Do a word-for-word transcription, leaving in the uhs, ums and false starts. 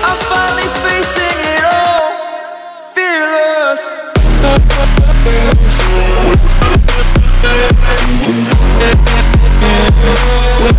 I'm finally facing it all, fearless. Fearless.